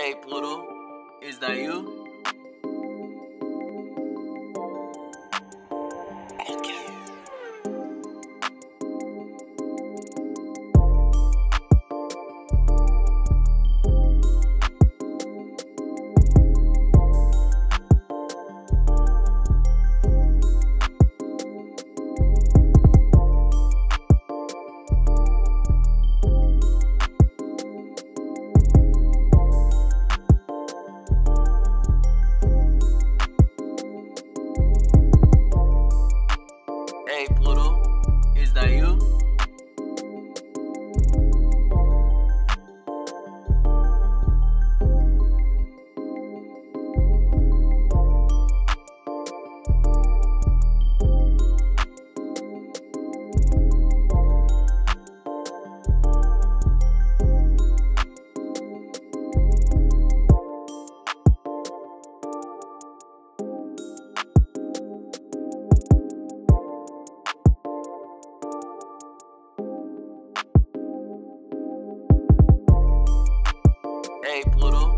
Hey Pluto, is that you? Hey Pluto, is that you? Hey Pluto.